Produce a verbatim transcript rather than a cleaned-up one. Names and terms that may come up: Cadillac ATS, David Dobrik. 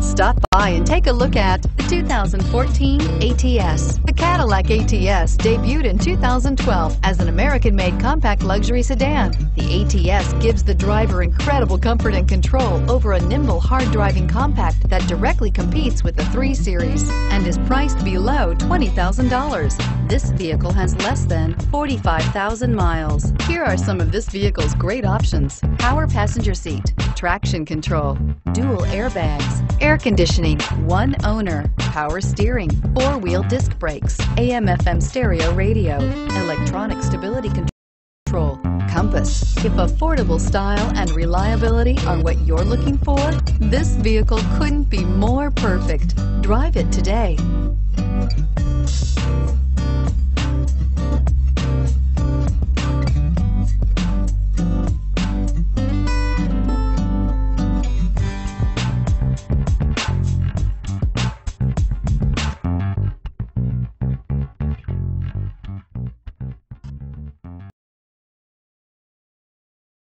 Stop by and take a look at the two thousand fourteen A T S. The Cadillac A T S debuted in two thousand twelve as an American-made compact luxury sedan. The A T S gives the driver incredible comfort and control over a nimble, hard-driving compact that directly competes with the three series and is priced below twenty thousand dollars. This vehicle has less than forty-five thousand miles. Here are some of this vehicle's great options: power passenger seat, traction control, dual airbags, air conditioning, one owner, power steering, four-wheel disc brakes, A M F M stereo radio, electronic stability control, compass. If affordable style and reliability are what you're looking for, this vehicle couldn't be more perfect. Drive it today.